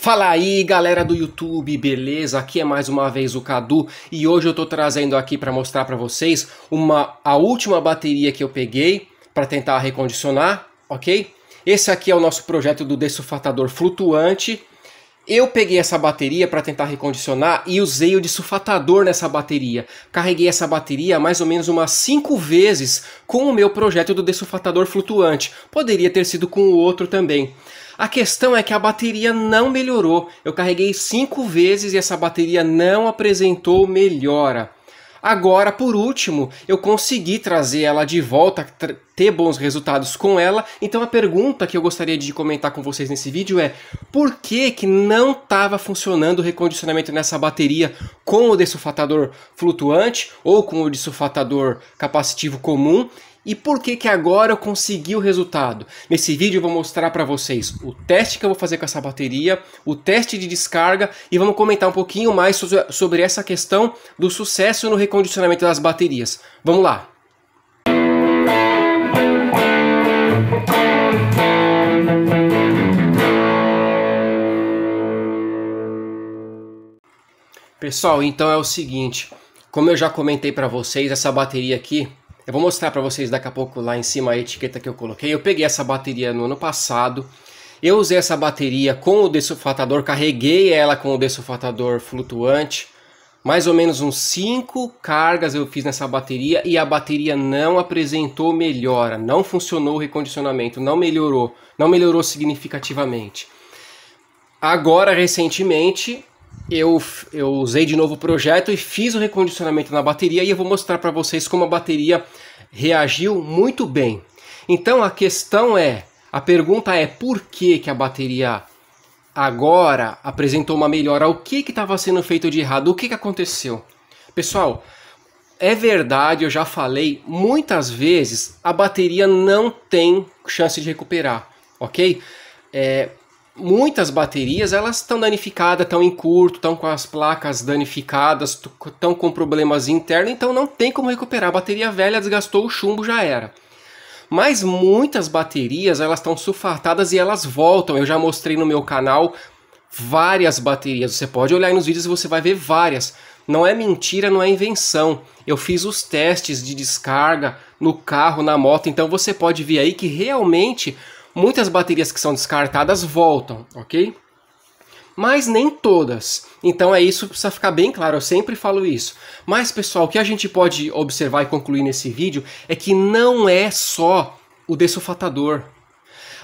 Fala aí galera do YouTube, beleza? Aqui é mais uma vez o Kadu e hoje eu tô trazendo aqui para mostrar para vocês a última bateria que eu peguei para tentar recondicionar, ok? Esse aqui é o nosso projeto do dessulfatador flutuante. Eu peguei essa bateria para tentar recondicionar e usei o dessulfatador nessa bateria. Carreguei essa bateria mais ou menos umas 5 vezes com o meu projeto do dessulfatador flutuante. Poderia ter sido com o outro também. A questão é que a bateria não melhorou. Eu carreguei 5 vezes e essa bateria não apresentou melhora. Agora, por último, eu consegui trazer ela de volta, ter bons resultados com ela. Então a pergunta que eu gostaria de comentar com vocês nesse vídeo é: por que que não estava funcionando o recondicionamento nessa bateria com o dessulfatador flutuante ou com o dessulfatador capacitivo comum? E por que que agora eu consegui o resultado? Nesse vídeo eu vou mostrar para vocês o teste que eu vou fazer com essa bateria, o teste de descarga, e vamos comentar um pouquinho mais sobre essa questão do sucesso no recondicionamento das baterias. Vamos lá! Pessoal, então é o seguinte, como eu já comentei para vocês, essa bateria aqui, eu vou mostrar para vocês daqui a pouco lá em cima a etiqueta que eu coloquei. Eu peguei essa bateria no ano passado. Eu usei essa bateria com o dessulfatador, carreguei ela com o dessulfatador flutuante. Mais ou menos uns 5 cargas eu fiz nessa bateria e a bateria não apresentou melhora. Não funcionou o recondicionamento, não melhorou. Não melhorou significativamente. Agora, recentemente, eu usei de novo o projeto e fiz o recondicionamento na bateria e eu vou mostrar para vocês como a bateria reagiu muito bem. Então a questão é, a pergunta é: por que que a bateria agora apresentou uma melhora? O que que estava sendo feito de errado? O que que aconteceu? Pessoal, é verdade, eu já falei, muitas vezes a bateria não tem chance de recuperar, ok? Muitas baterias, elas estão danificadas, estão em curto, estão com as placas danificadas, estão com problemas internos, então não tem como recuperar. A bateria velha desgastou o chumbo, já era. Mas muitas baterias, elas estão sulfatadas e elas voltam. Eu já mostrei no meu canal várias baterias. Você pode olhar aí nos vídeos e você vai ver várias. Não é mentira, não é invenção. Eu fiz os testes de descarga no carro, na moto, então você pode ver aí que realmente muitas baterias que são descartadas voltam, ok? Mas nem todas. Então é isso, precisa ficar bem claro, eu sempre falo isso. Mas pessoal, o que a gente pode observar e concluir nesse vídeo é que não é só o dessulfatador.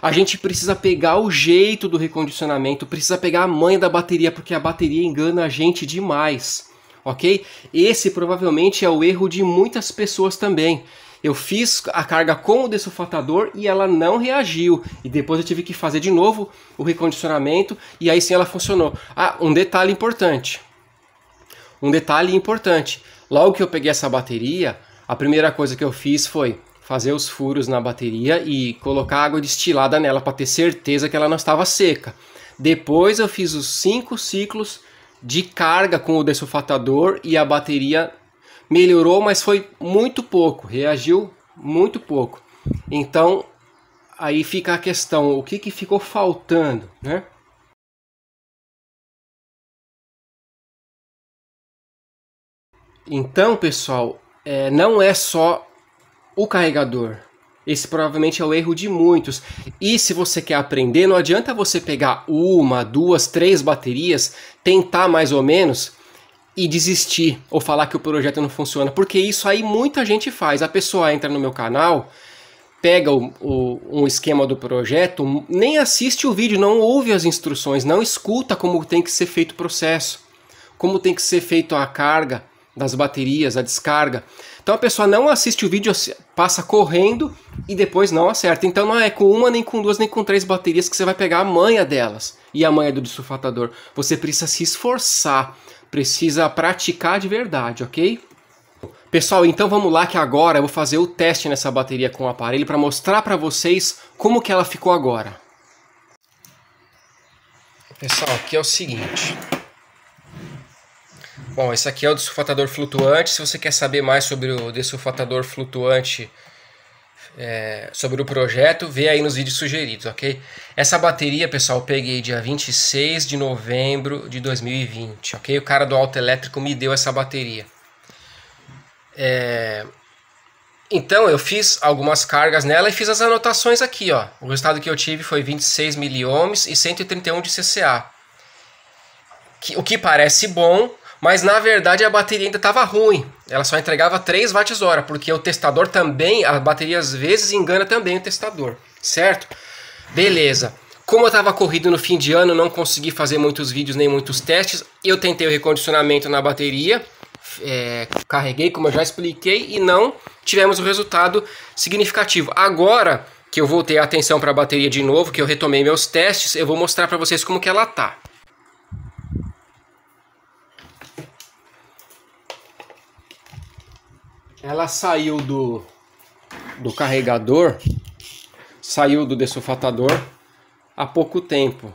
A gente precisa pegar o jeito do recondicionamento, precisa pegar a manha da bateria, porque a bateria engana a gente demais, ok? Esse provavelmente é o erro de muitas pessoas também. Eu fiz a carga com o dessulfatador e ela não reagiu. E depois eu tive que fazer de novo o recondicionamento e aí sim ela funcionou. Ah, um detalhe importante. Logo que eu peguei essa bateria, a primeira coisa que eu fiz foi fazer os furos na bateria e colocar água destilada nela para ter certeza que ela não estava seca. Depois eu fiz os 5 ciclos de carga com o dessulfatador e a bateria melhorou, mas foi muito pouco, reagiu muito pouco. Então, aí fica a questão, o que que ficou faltando, né? Então, pessoal, não é só o carregador. Esse provavelmente é o erro de muitos. E se você quer aprender, não adianta você pegar 1, 2, 3 baterias, tentar mais ou menos e desistir, ou falar que o projeto não funciona, porque isso aí muita gente faz. A pessoa entra no meu canal, pega um esquema do projeto, nem assiste o vídeo, não ouve as instruções, não escuta como tem que ser feito o processo, como tem que ser feito a carga das baterias, a descarga. Então a pessoa não assiste o vídeo, passa correndo e depois não acerta. Então não é com 1, nem com 2, nem com 3 baterias que você vai pegar a manha delas e a manha do dessulfatador. Você precisa se esforçar, precisa praticar de verdade, ok? Pessoal, então vamos lá que agora eu vou fazer o teste nessa bateria com o aparelho para mostrar para vocês como que ela ficou agora. Pessoal, aqui é o seguinte. Bom, esse aqui é o dessulfatador flutuante. Se você quer saber mais sobre o dessulfatador flutuante sobre o projeto, vê aí nos vídeos sugeridos, ok? Essa bateria, pessoal, eu peguei dia 26 de novembro de 2020, ok? O cara do autoelétrico me deu essa bateria. Então eu fiz algumas cargas nela e fiz as anotações aqui, ó. O resultado que eu tive foi 26 miliohms e 131 de CCA. O que parece bom, mas na verdade a bateria ainda estava ruim. Ela só entregava 3 Wh, porque o testador também, a bateria às vezes engana também o testador, certo? Beleza. Como eu estava corrido no fim de ano, não consegui fazer muitos vídeos nem muitos testes. Eu tentei o recondicionamento na bateria. Carreguei, como eu já expliquei, e não tivemos um resultado significativo. Agora que eu voltei a atenção para a bateria de novo, que eu retomei meus testes, eu vou mostrar para vocês como que ela tá. Ela saiu do carregador, saiu do dessulfatador há pouco tempo,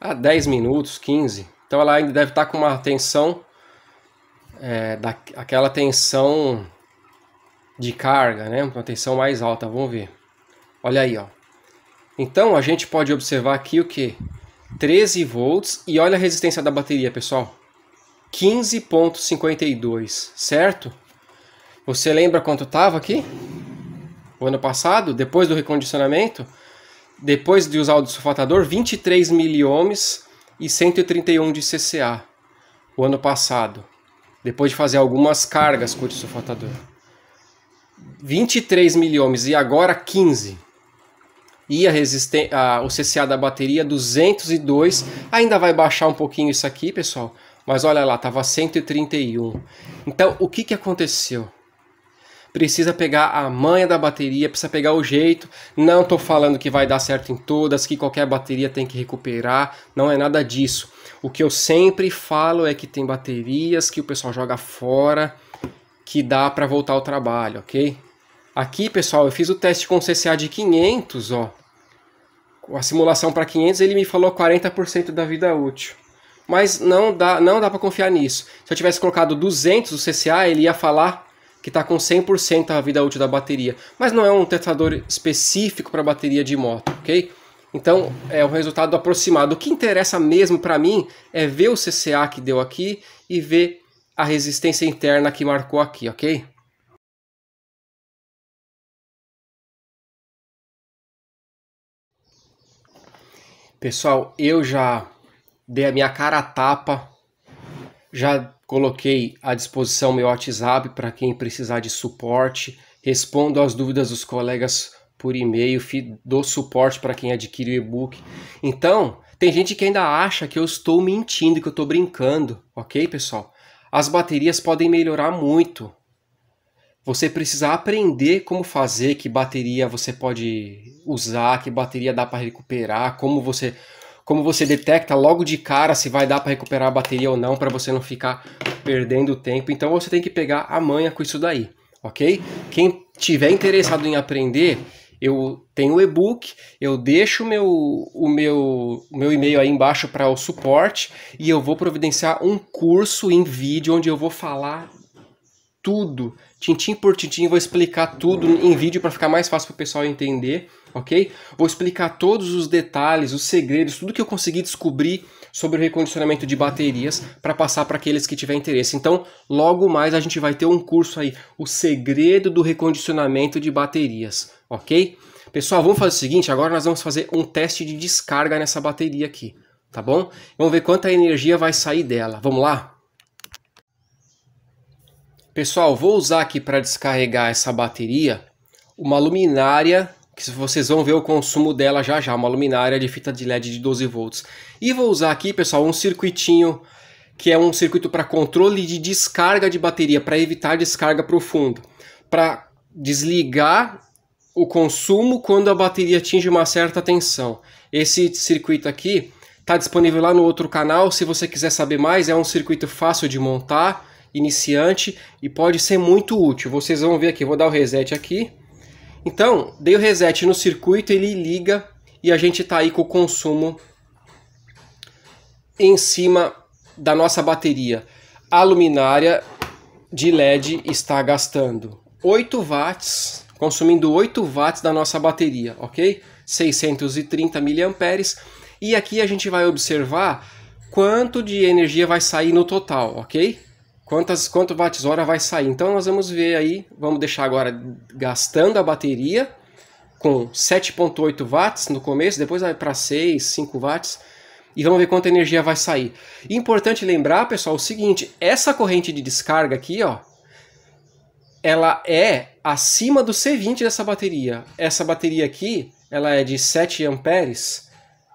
há 10 minutos, 15. Então ela ainda deve estar com uma tensão, aquela tensão de carga, né? Uma tensão mais alta, vamos ver. Olha aí, ó. Então a gente pode observar aqui o que? 13 volts e olha a resistência da bateria, pessoal. 15,52, certo? Você lembra quanto estava aqui? O ano passado, depois do recondicionamento, depois de usar o dessulfatador, 23 miliohms e 131 de CCA. O ano passado. Depois de fazer algumas cargas com o dessulfatador. 23 miliohms e agora 15. E o CCA da bateria 202. Ainda vai baixar um pouquinho isso aqui, pessoal. Mas olha lá, estava 131. Então, o que aconteceu? Precisa pegar a manha da bateria, precisa pegar o jeito. Não estou falando que vai dar certo em todas, que qualquer bateria tem que recuperar. Não é nada disso. O que eu sempre falo é que tem baterias que o pessoal joga fora, que dá para voltar ao trabalho, ok? Aqui, pessoal, eu fiz o teste com CCA de 500, ó. A simulação para 500, ele me falou 40% da vida útil. Mas não dá para confiar nisso. Se eu tivesse colocado 200 o CCA, ele ia falar que está com 100% a vida útil da bateria. Mas não é um testador específico para bateria de moto, ok? Então é o resultado aproximado. O que interessa mesmo para mim é ver o CCA que deu aqui e ver a resistência interna que marcou aqui, ok? Pessoal, eu já dei a minha cara a tapa, já coloquei à disposição meu WhatsApp para quem precisar de suporte, respondo às dúvidas dos colegas por e-mail, dou suporte para quem adquire o e-book. Então, tem gente que ainda acha que eu estou mentindo, que eu estou brincando, ok, pessoal? As baterias podem melhorar muito. Você precisa aprender como fazer, que bateria você pode usar, que bateria dá para recuperar, como você detecta logo de cara se vai dar para recuperar a bateria ou não, para você não ficar perdendo tempo. Então você tem que pegar a manha com isso daí, ok? Quem tiver interessado em aprender, eu tenho o e-book, eu deixo o meu e-mail aí embaixo para o suporte e eu vou providenciar um curso em vídeo onde eu vou falar tudo, tintim por tintim, vou explicar tudo em vídeo para ficar mais fácil para o pessoal entender, ok? Vou explicar todos os detalhes, os segredos, tudo que eu consegui descobrir sobre o recondicionamento de baterias para passar para aqueles que tiverem interesse. Então, logo mais a gente vai ter um curso aí, o segredo do recondicionamento de baterias, ok? Pessoal, vamos fazer o seguinte, agora nós vamos fazer um teste de descarga nessa bateria aqui, tá bom? Vamos ver quanta energia vai sair dela, vamos lá? Pessoal, vou usar aqui para descarregar essa bateria uma luminária, que vocês vão ver o consumo dela já já, uma luminária de fita de LED de 12 volts. E vou usar aqui, pessoal, um circuitinho que é um circuito para controle de descarga de bateria, para evitar descarga profunda, para desligar o consumo quando a bateria atinge uma certa tensão. Esse circuito aqui está disponível lá no outro canal, se você quiser saber mais, é um circuito fácil de montar, iniciante, e pode ser muito útil. Vocês vão ver aqui, vou dar o reset aqui. Então, dei o reset no circuito, ele liga e a gente tá aí com o consumo em cima da nossa bateria. A luminária de LED está gastando 8 watts, consumindo 8 watts da nossa bateria, ok? 630 mAh. E aqui a gente vai observar quanto de energia vai sair no total, ok? Quanto watts-hora vai sair. Então nós vamos ver aí, vamos deixar agora gastando a bateria com 7.8 watts no começo, depois vai para 6, 5 watts. E vamos ver quanta energia vai sair. Importante lembrar, pessoal, o seguinte, essa corrente de descarga aqui, ó, ela é acima do C20 dessa bateria. Essa bateria aqui, ela é de 7 amperes.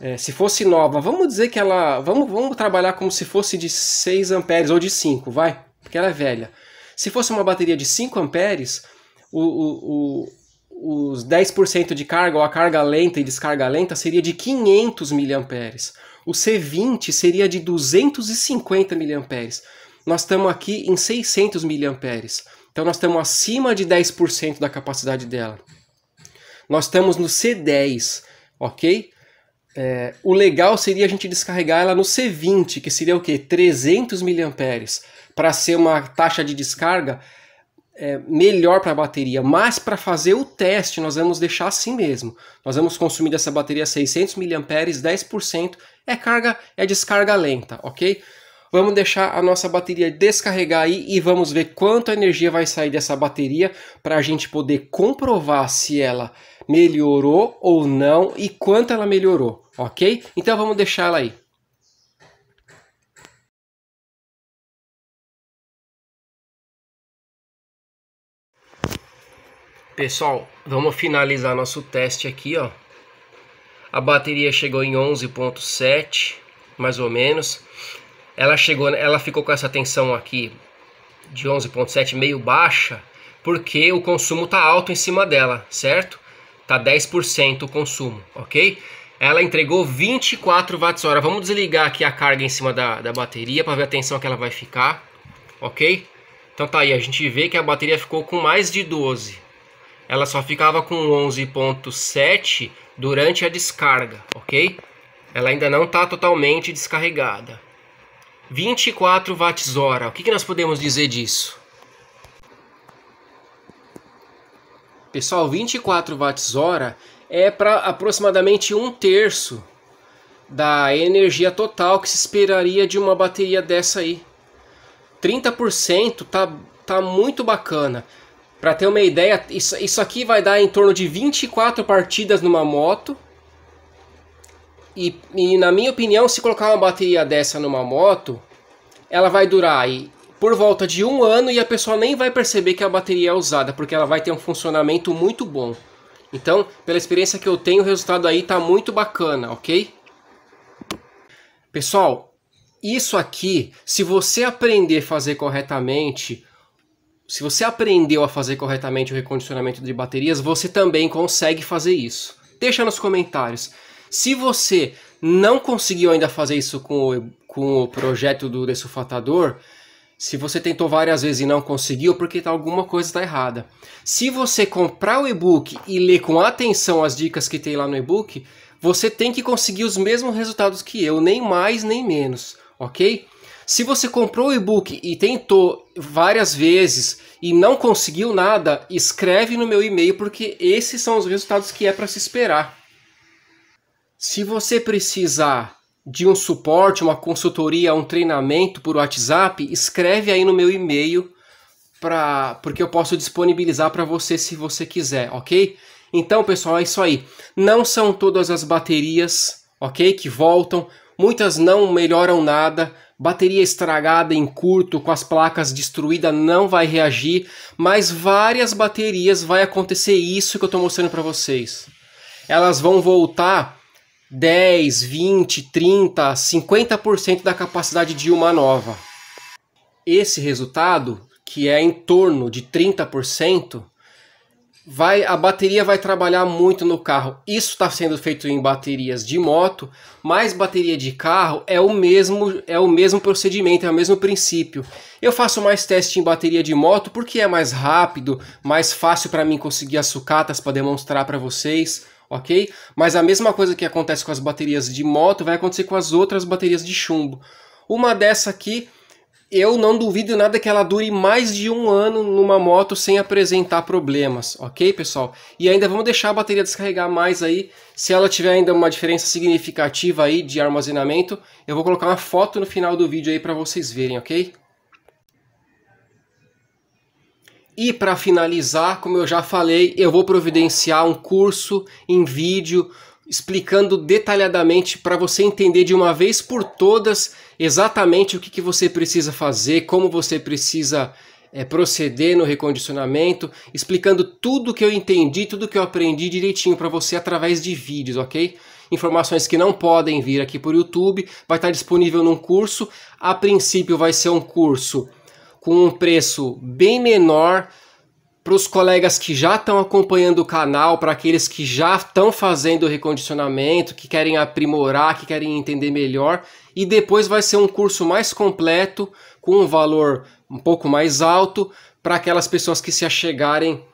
É, se fosse nova, vamos dizer que ela... Vamos trabalhar como se fosse de 6 amperes ou de 5, vai? Porque ela é velha. Se fosse uma bateria de 5 amperes, os 10% de carga, ou a carga lenta e descarga lenta, seria de 500 miliamperes. O C20 seria de 250 miliamperes. Nós estamos aqui em 600 miliamperes. Então nós estamos acima de 10% da capacidade dela. Nós estamos no C10, ok? É, o legal seria a gente descarregar ela no C20, que seria o quê? 300 miliamperes. Para ser uma taxa de descarga melhor para a bateria, mas para fazer o teste nós vamos deixar assim mesmo. Nós vamos consumir dessa bateria 600 mAh, 10% é descarga lenta, ok? Vamos deixar a nossa bateria descarregar aí e vamos ver quanta energia vai sair dessa bateria para a gente poder comprovar se ela melhorou ou não e quanto ela melhorou, ok? Então vamos deixar ela aí. Pessoal, vamos finalizar nosso teste aqui, ó. A bateria chegou em 11.7, mais ou menos. Ela ficou com essa tensão aqui de 11.7 meio baixa, porque o consumo tá alto em cima dela, certo? Tá 10% o consumo, ok? Ela entregou 24 watts-hora. Vamos desligar aqui a carga em cima da bateria para ver a tensão que ela vai ficar, ok? Então tá aí, a gente vê que a bateria ficou com mais de 12. Ela só ficava com 11.7 durante a descarga, ok? Ela ainda não está totalmente descarregada. 24 watts-hora, o que nós podemos dizer disso? Pessoal, 24 watts-hora é para aproximadamente 1/3 da energia total que se esperaria de uma bateria dessa aí. 30% tá muito bacana. Para ter uma ideia, isso aqui vai dar em torno de 24 partidas numa moto. E na minha opinião, se colocar uma bateria dessa numa moto, ela vai durar aí por volta de 1 ano e a pessoa nem vai perceber que a bateria é usada, porque ela vai ter um funcionamento muito bom. Então, pela experiência que eu tenho, o resultado aí tá muito bacana, ok? Pessoal, isso aqui, se você aprender a fazer corretamente... Se você aprendeu a fazer corretamente o recondicionamento de baterias, você também consegue fazer isso. Deixa nos comentários. Se você não conseguiu ainda fazer isso com o projeto do dessulfatador, se você tentou várias vezes e não conseguiu, porque alguma coisa está errada. Se você comprar o e-book e ler com atenção as dicas que tem lá no e-book, você tem que conseguir os mesmos resultados que eu, nem mais nem menos, ok? Se você comprou o e-book e tentou várias vezes e não conseguiu nada, escreve no meu e-mail, porque esses são os resultados que é para se esperar. Se você precisar de um suporte, uma consultoria, um treinamento por WhatsApp, escreve aí no meu e-mail, porque eu posso disponibilizar para você se você quiser, ok? Então, pessoal, é isso aí. Não são todas as baterias, ok, que voltam. Muitas não melhoram nada. Bateria estragada em curto, com as placas destruídas, não vai reagir. Mas várias baterias vai acontecer isso que eu estou mostrando para vocês. Elas vão voltar 10, 20, 30, 50% da capacidade de uma nova. Esse resultado, que é em torno de 30%, a bateria vai trabalhar muito no carro. Isso está sendo feito em baterias de moto, mas bateria de carro é o mesmo procedimento, é o mesmo princípio. Eu faço mais teste em bateria de moto porque é mais rápido, mais fácil para mim conseguir as sucatas para demonstrar para vocês, ok? Mas a mesma coisa que acontece com as baterias de moto vai acontecer com as outras baterias de chumbo. Uma dessa aqui Eu não duvido nada que ela dure mais de um ano numa moto sem apresentar problemas, ok, pessoal? E ainda vamos deixar a bateria descarregar mais aí. Se ela tiver ainda uma diferença significativa aí de armazenamento, eu vou colocar uma foto no final do vídeo aí para vocês verem, ok? E para finalizar, como eu já falei, eu vou providenciar um curso em vídeo explicando detalhadamente para você entender de uma vez por todas exatamente o que você precisa fazer, como você precisa proceder no recondicionamento, explicando tudo que eu entendi, tudo que eu aprendi direitinho para você através de vídeos, ok? Informações que não podem vir aqui por YouTube, vai estar disponível num curso. A princípio vai ser um curso com um preço bem menor, para os colegas que já estão acompanhando o canal, para aqueles que já estão fazendo o recondicionamento, que querem aprimorar, que querem entender melhor. E depois vai ser um curso mais completo, com um valor um pouco mais alto, para aquelas pessoas que se achegarem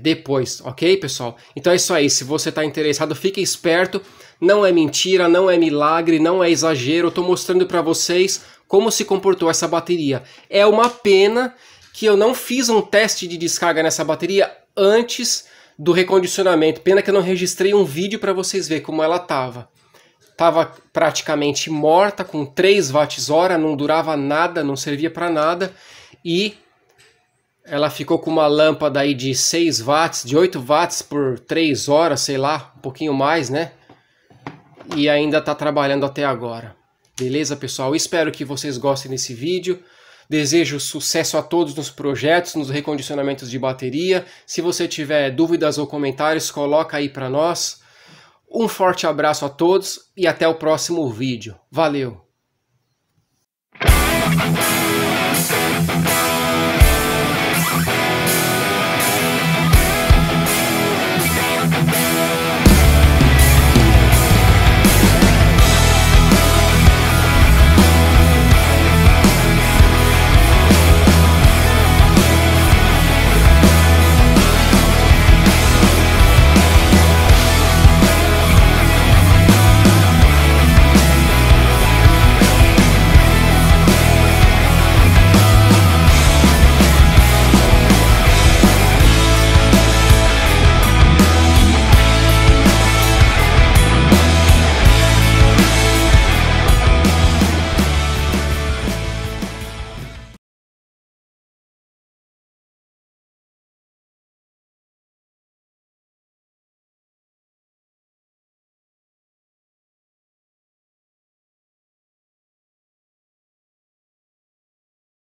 depois, ok, pessoal? Então é isso aí, se você está interessado, fique esperto. Não é mentira, não é milagre, não é exagero. Eu estou mostrando para vocês como se comportou essa bateria. É uma pena que eu não fiz um teste de descarga nessa bateria antes do recondicionamento. Pena que eu não registrei um vídeo para vocês verem como ela estava. Estava praticamente morta, com 3 watts-hora, não durava nada, não servia para nada. E ela ficou com uma lâmpada aí de 6 watts, de 8 watts por 3 horas, sei lá, um pouquinho mais, né? E ainda está trabalhando até agora. Beleza, pessoal? Espero que vocês gostem desse vídeo. Desejo sucesso a todos nos projetos, nos recondicionamentos de bateria. Se você tiver dúvidas ou comentários, coloca aí para nós. Um forte abraço a todos e até o próximo vídeo. Valeu!